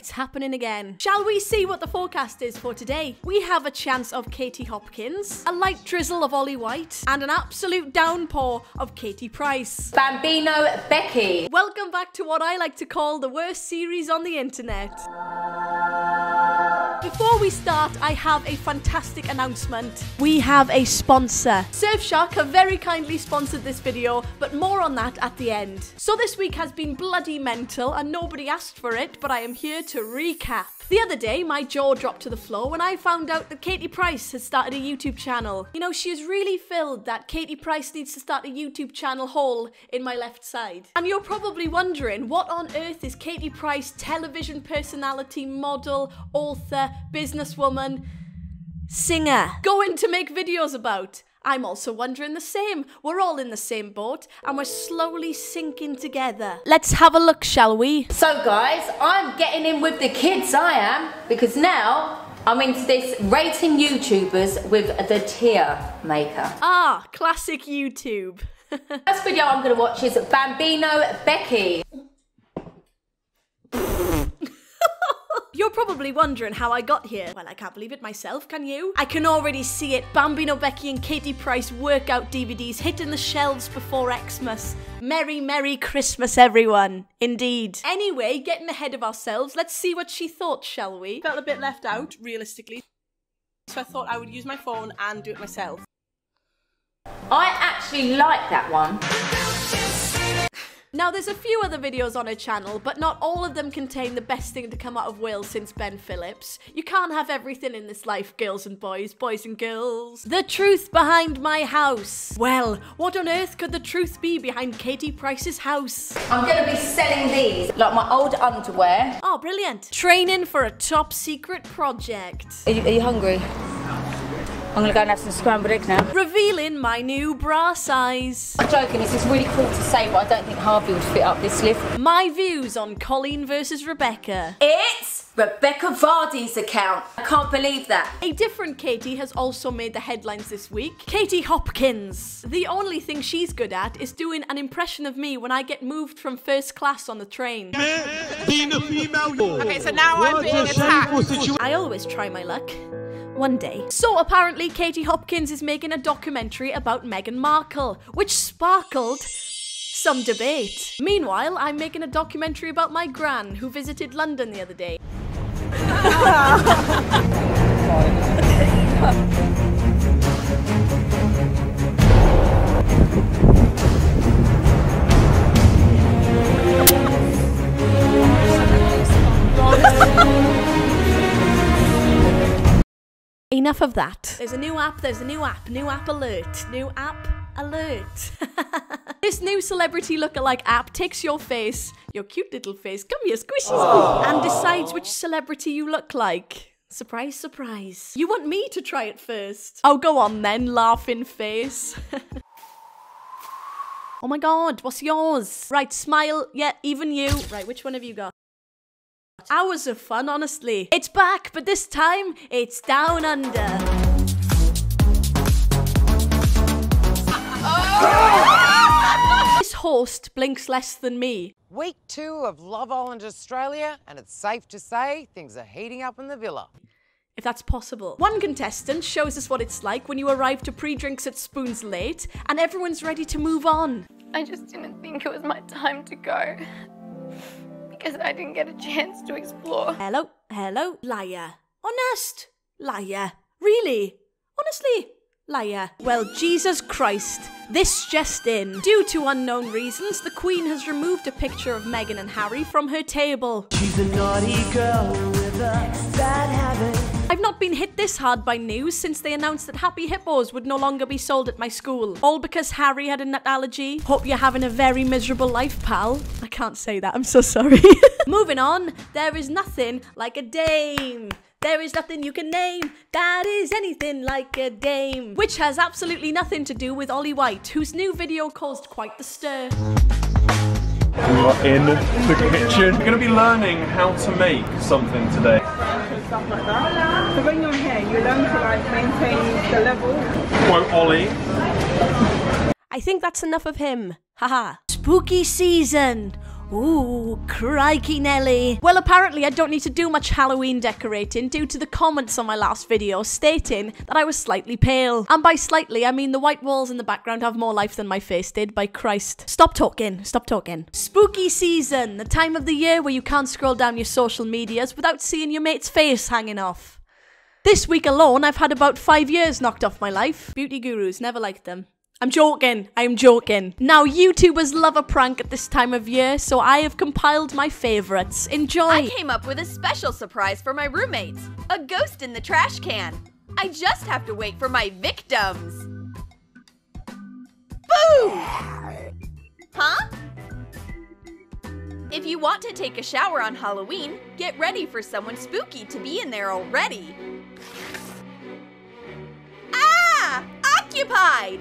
It's happening again. Shall we see what the forecast is for today? We have a chance of Katie Hopkins, a light drizzle of Ollie White, and an absolute downpour of Katie Price. Bambino Becky. Welcome back to what I like to call the worst series on the internet. Before we start, I have a fantastic announcement. We have a sponsor. Surfshark have very kindly sponsored this video, but more on that at the end. So this week has been bloody mental and nobody asked for it, but I am here to recap. The other day, my jaw dropped to the floor when I found out that Katie Price has started a YouTube channel. You know, she has really filled that Katie Price needs to start a YouTube channel hole in my left side. And you're probably wondering, what on earth is Katie Price, television personality, model, author, businesswoman, singer, going to make videos about? I'm also wondering the same. We're all in the same boat and we're slowly sinking together. Let's have a look, shall we? So guys, I'm getting in with the kids, I am, because now I'm into this rating YouTubers with the tier maker. Ah, classic YouTube. First video I'm gonna watch is Bambino Becky. You're probably wondering how I got here. Well, I can't believe it myself, can you? I can already see it. Bambino Becky and Katie Price workout DVDs hitting the shelves before Xmas. Merry, Merry Christmas, everyone. Indeed. Anyway, getting ahead of ourselves, let's see what she thought, shall we? Felt a bit left out, realistically. So I thought I would use my phone and do it myself. I actually like that one. Now, there's a few other videos on her channel, but not all of them contain the best thing to come out of Will since Ben Phillips. You can't have everything in this life, girls and boys, boys and girls. The truth behind my house. Well, what on earth could the truth be behind Katie Price's house? I'm gonna be selling these, like my old underwear. Oh, brilliant. Training for a top secret project. Are you hungry? I'm gonna go and have some scrambled eggs now. Revealing my new bra size. I'm joking, this is really cool to say, but I don't think Harvey would fit up this lift. My views on Colleen versus Rebecca. It's Rebecca Vardy's account. I can't believe that. A different Katie has also made the headlines this week. Katie Hopkins. The only thing she's good at is doing an impression of me when I get moved from first class on the train. Being a female. Okay, so now I'm being attacked. I always try my luck. One day. So apparently Katie Hopkins is making a documentary about Meghan Markle, which sparkled some debate. Meanwhile, I'm making a documentary about my gran who visited London the other day. Enough of that. There's a new app. New app alert. This new celebrity lookalike app takes your face, your cute little face, come here, squishy, squishy, and decides which celebrity you look like. Surprise, surprise. You want me to try it first? Oh, go on then, laughing face. Oh my God, what's yours? Right, smile, yeah, even you. Right, which one have you got? Hours of fun, honestly. It's back, but this time, it's down under. Oh! This host blinks less than me. Week 2 of Love Island Australia, and it's safe to say things are heating up in the villa. If that's possible. One contestant shows us what it's like when you arrive to pre-drinks at Spoons late, and everyone's ready to move on. I just didn't think it was my time to go. Because I didn't get a chance to explore. Hello, hello, liar. Honest, liar. Really? Honestly, liar. Well, Jesus Christ, this just in. Due to unknown reasons, the Queen has removed a picture of Meghan and Harry from her table. She's a naughty girl with a bad habit. I've not been hit this hard by news since they announced that Happy Hippos would no longer be sold at my school. All because Harry had a nut allergy. Hope you're having a very miserable life, pal. I can't say that, I'm so sorry. Moving on, there is nothing like a dame. There is nothing you can name that is anything like a dame. Which has absolutely nothing to do with Ollie White, whose new video caused quite the stir. We are in the kitchen. We're going to be learning how to make something today. Stuff like that. So when you're here, you learn to like maintain the level. Quote Ollie. I think that's enough of him. Haha. Spooky season. Ooh, crikey Nelly. Well, apparently I don't need to do much Halloween decorating due to the comments on my last video stating that I was slightly pale. And by slightly, I mean the white walls in the background have more life than my face did, by Christ. Stop talking, stop talking. Spooky season, the time of the year where you can't scroll down your social medias without seeing your mate's face hanging off. This week alone, I've had about 5 years knocked off my life. Beauty gurus, never liked them. I'm joking, I'm joking. Now, YouTubers love a prank at this time of year, so I have compiled my favorites. Enjoy. I came up with a special surprise for my roommates. A ghost in the trash can. I just have to wait for my victims. Boo! Huh? If you want to take a shower on Halloween, get ready for someone spooky to be in there already. Ah! Occupied!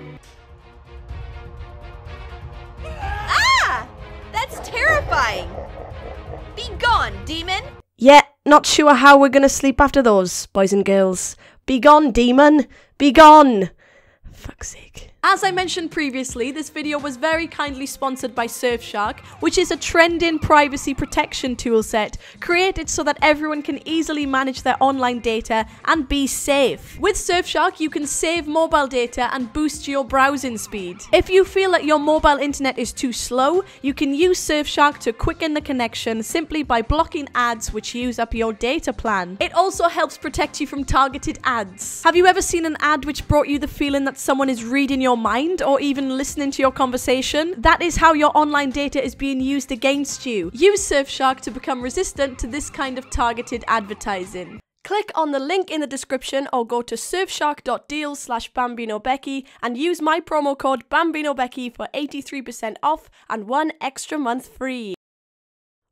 Ah! That's terrifying! Be gone, demon! Yeah, not sure how we're gonna sleep after those, boys and girls. Be gone, demon! Be gone! Fuck's sake. As I mentioned previously, this video was very kindly sponsored by Surfshark, which is a trending privacy protection toolset created so that everyone can easily manage their online data and be safe. With Surfshark, you can save mobile data and boost your browsing speed. If you feel that your mobile internet is too slow, you can use Surfshark to quicken the connection simply by blocking ads which use up your data plan. It also helps protect you from targeted ads. Have you ever seen an ad which brought you the feeling that someone is reading your mind or even listening to your conversation? That is how your online data is being used against you. Use Surfshark to become resistant to this kind of targeted advertising. Click on the link in the description or go to surfshark.deals/BambinoBecky and use my promo code BambinoBecky for 83% off and 1 extra month free.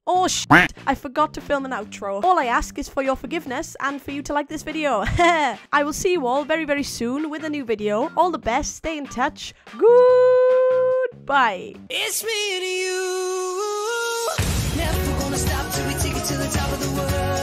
Oh shit, I forgot to film an outro. All I ask is for your forgiveness and for you to like this video. I will see you all very, very soon with a new video. All the best, stay in touch. Goodbye. It's me to you. Never gonna stop till we take it to the top of the world.